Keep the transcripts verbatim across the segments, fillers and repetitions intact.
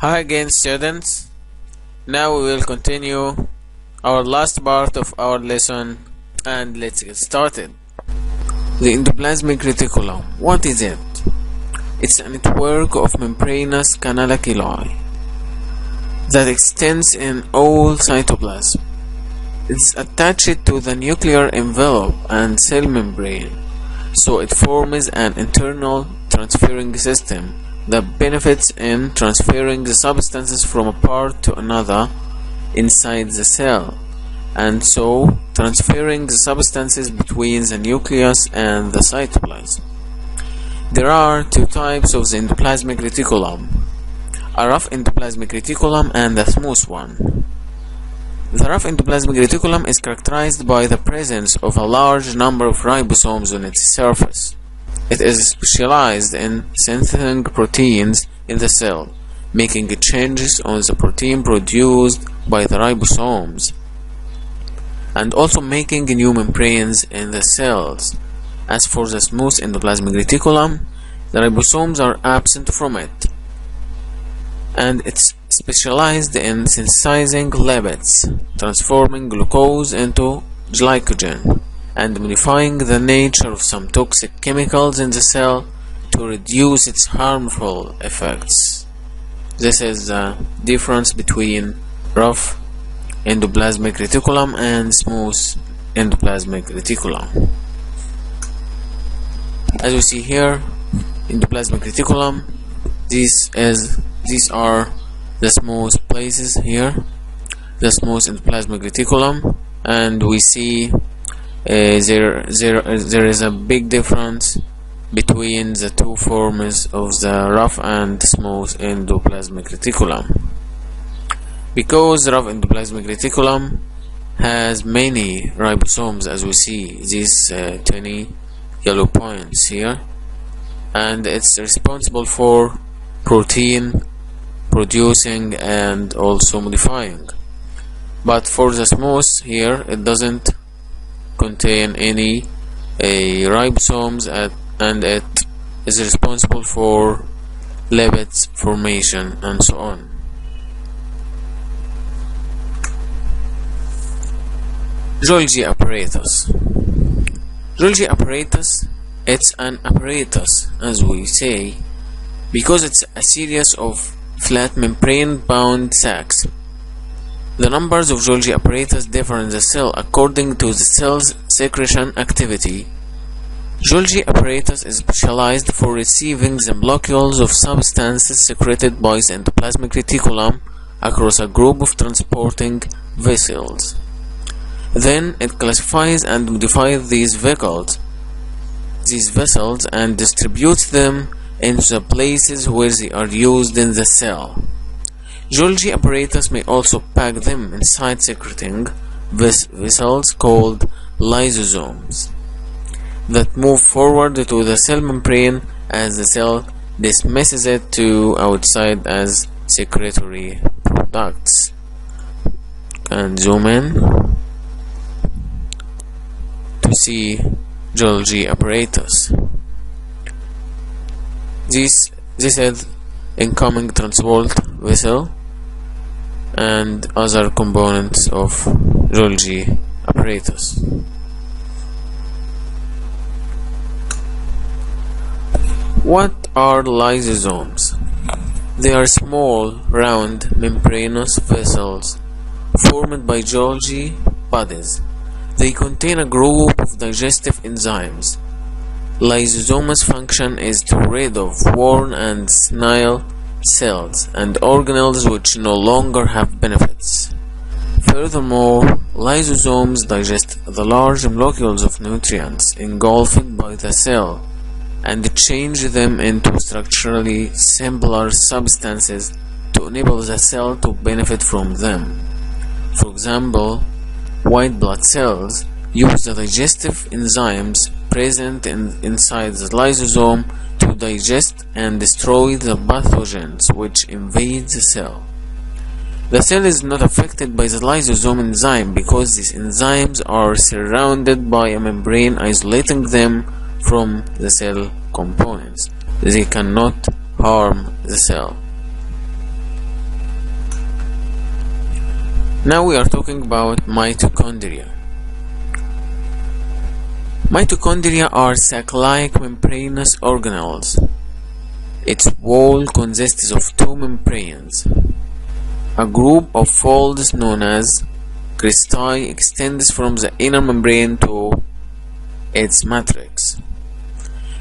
Hi again, students. Now we will continue our last part of our lesson, and let's get started. The endoplasmic reticulum. What is it? It's a network of membranous canaliculari that extends in all cytoplasm. It's attached to the nuclear envelope and cell membrane, so it forms an internal transferring system that benefits in transferring the substances from a part to another inside the cell, and so transferring the substances between the nucleus and the cytoplasm. There are two types of the endoplasmic reticulum: a rough endoplasmic reticulum and a smooth one. The rough endoplasmic reticulum is characterized by the presence of a large number of ribosomes on its surface. It is specialized in synthesizing proteins in the cell, making changes on the protein produced by the ribosomes, and also making new membranes in the cells. As for the smooth endoplasmic reticulum, the ribosomes are absent from it, and it's specialized in synthesizing lipids, transforming glucose into glycogen, and modifying the nature of some toxic chemicals in the cell to reduce its harmful effects. This is the difference between rough endoplasmic reticulum and smooth endoplasmic reticulum. As you see here, endoplasmic reticulum, this is, these are the smooth places here, the smooth endoplasmic reticulum, and we see Uh, there, there, there is a big difference between the two forms of the rough and smooth endoplasmic reticulum, because rough endoplasmic reticulum has many ribosomes, as we see these uh, tiny yellow points here, and it's responsible for protein producing and also modifying. But for the smooth here, it doesn't contain any uh, ribosomes at, and it is responsible for lipids formation and so on. Golgi apparatus. Golgi apparatus, it's an apparatus, as we say, because it's a series of flat membrane-bound sacs. The numbers of Golgi apparatus differ in the cell according to the cell's secretion activity. Golgi apparatus is specialized for receiving the molecules of substances secreted by the endoplasmic reticulum across a group of transporting vessels. Then it classifies and modifies these vehicles, these vessels, and distributes them into the places where they are used in the cell. Golgi apparatus may also pack them inside secreting ves vessels called lysosomes that move forward to the cell membrane as the cell dismisses it to outside as secretory products. And zoom in to see Golgi apparatus. This, this is incoming transport vessel and other components of Golgi apparatus. What are lysosomes? They are small, round, membranous vessels formed by Golgi bodies. They contain a group of digestive enzymes. Lysosomes' function is to rid of worn and senile cells and organelles which no longer have benefits. Furthermore, lysosomes digest the large molecules of nutrients engulfed by the cell and change them into structurally simpler substances to enable the cell to benefit from them. For example, white blood cells use the digestive enzymes present in, inside the lysosome to digest and destroy the pathogens which invade the cell. The cell is not affected by the lysosome enzyme because these enzymes are surrounded by a membrane isolating them from the cell components. They cannot harm the cell. Now we are talking about mitochondria. Mitochondria are sac-like membranous organelles. Its wall consists of two membranes. A group of folds known as cristae extends from the inner membrane to its matrix.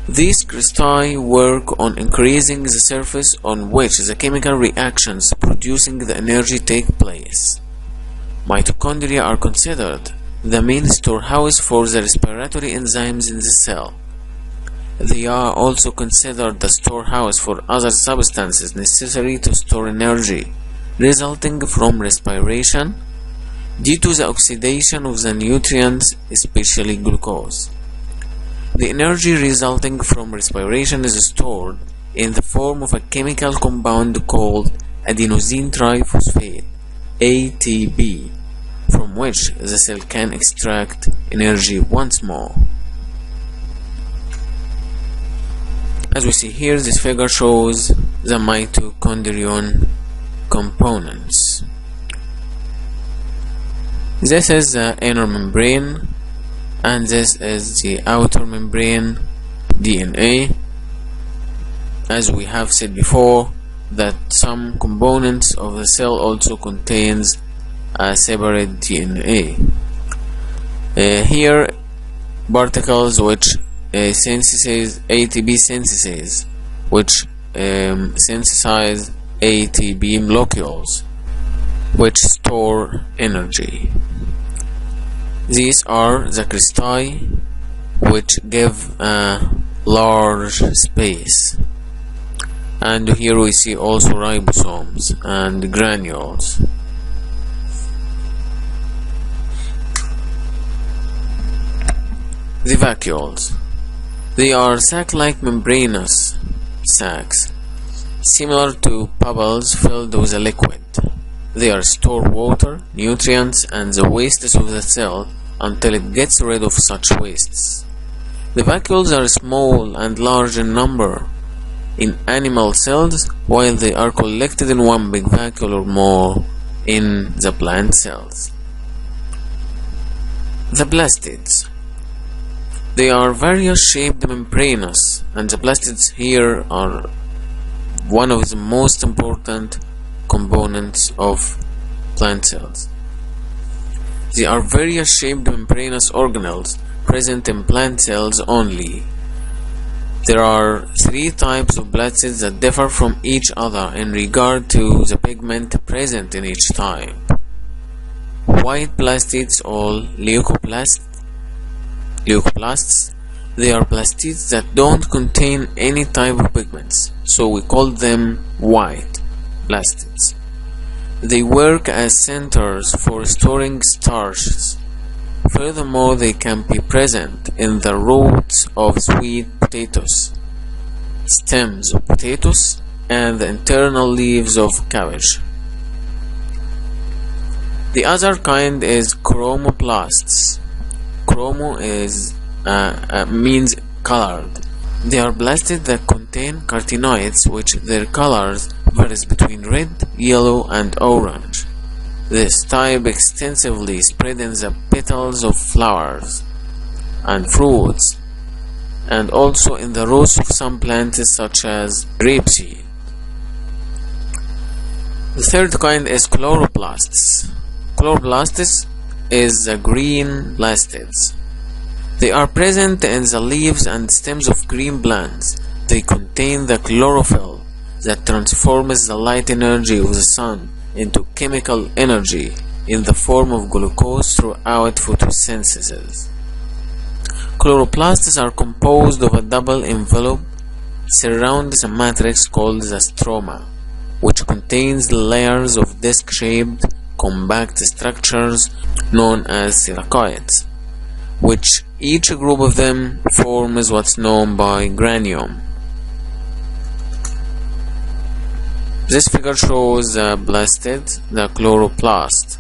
These cristae work on increasing the surface on which the chemical reactions producing the energy take place. Mitochondria are considered the main storehouse for the respiratory enzymes in the cell. They are also considered the storehouse for other substances necessary to store energy resulting from respiration due to the oxidation of the nutrients, especially glucose. The energy resulting from respiration is stored in the form of a chemical compound called adenosine triphosphate, A T P, from which the cell can extract energy once more. As we see here, this figure shows the mitochondrion components. This is the inner membrane, and this is the outer membrane D N A. As we have said before, that some components of the cell also contains a separate D N A. Uh, here, particles which uh, synthesize A T P synthesis, which um, synthesize A T P molecules, which store energy. These are the cristae, which give a large space. And here we see also ribosomes and granules. The vacuoles. They are sac-like membranous sacs, similar to bubbles filled with a liquid. They are store water, nutrients, and the wastes of the cell until it gets rid of such wastes. The vacuoles are small and large in number in animal cells, while they are collected in one big vacuole or more in the plant cells. The plastids. They are various shaped membranous, and the plastids here are one of the most important components of plant cells. They are various shaped membranous organelles present in plant cells only. There are three types of plastids that differ from each other in regard to the pigment present in each type. White plastids or leucoplasts. Leucoplasts. They are plastids that don't contain any type of pigments, so we call them white plastids. They work as centers for storing starches. Furthermore, they can be present in the roots of sweet potatoes, stems of potatoes, and the internal leaves of cabbage. The other kind is chromoplasts. Chromo is, uh, uh, means colored. They are plastids that contain carotenoids, which their colors varies between red, yellow, and orange. This type extensively spread in the petals of flowers and fruits, and also in the roots of some plants such as grapeseed. The third kind is chloroplasts. Chloroplasts is the green plastids. They are present in the leaves and stems of green plants. They contain the chlorophyll that transforms the light energy of the sun into chemical energy in the form of glucose throughout photosynthesis. Chloroplasts are composed of a double envelope surrounds a matrix called the stroma, which contains layers of disc-shaped compact structures known as thylakoids, which each group of them forms what's known by granum. This figure shows the plastid, the chloroplast.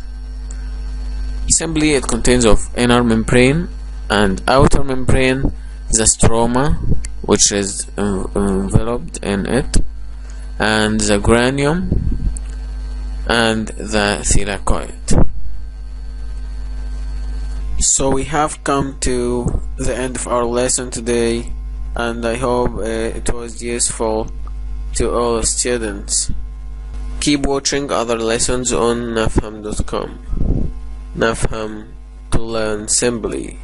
Simply, it contains of inner membrane and outer membrane, the stroma, which is enveloped in it, and the granum, and the thylakoid. So we have come to the end of our lesson today, and I hope uh, it was useful to all students. Keep watching other lessons on nafham dot com. Nafham, to learn simply.